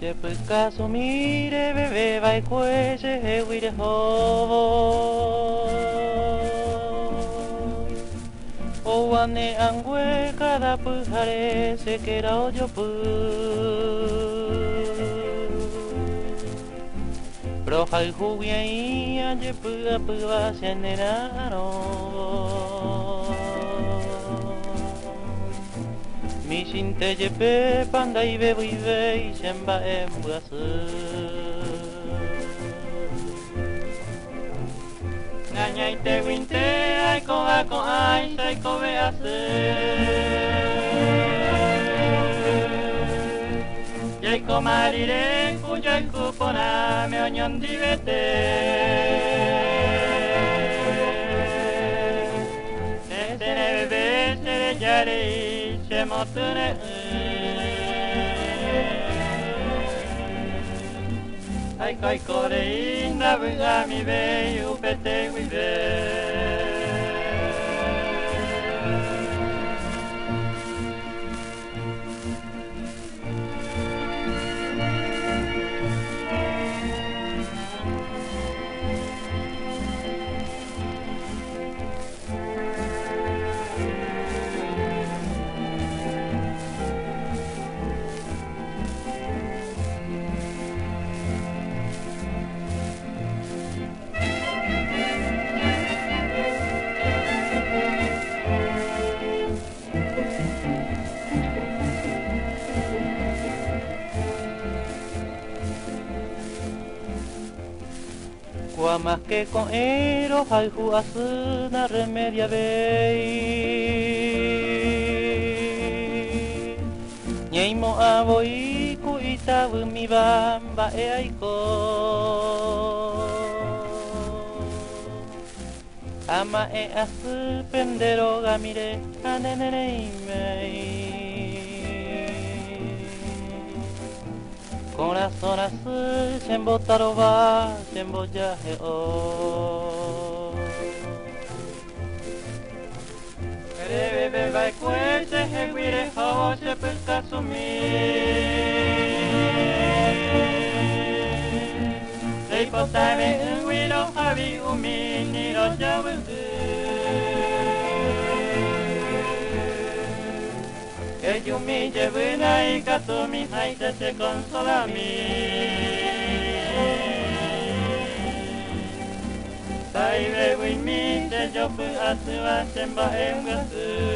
Se pues caso mire, bebé, va y cuece, huire o ane angüe, cada pujare, se queda o yo Broja y jubia y aye puga puga se aneraron. Mi sinte yepe panda y bebo y ve y semba en buase. Naña y te winte, ay coa coa, ay saico vease. Yay comariré. Cuya el cupona me oñón divete Desde bebé se le yare y se motore Ay coi core y nabuga mi ve y upete guive Más que con eros hay juasuna remedia vei Ñeimo aboi cuitabu mi bamba e aiko Ama e asu pendero gamire aneneneimei Corazón azul, sembo taroba, sembo yaje o. Bebe, beba y cuece, jeguire, jao, se pesca sumir. Leipotame, unguiro, javi, umin, niro, Que yo me lleve la y gato mi jaita se consola a mí. Saibe, güey, mi, se yo fui a su, a semba en gato.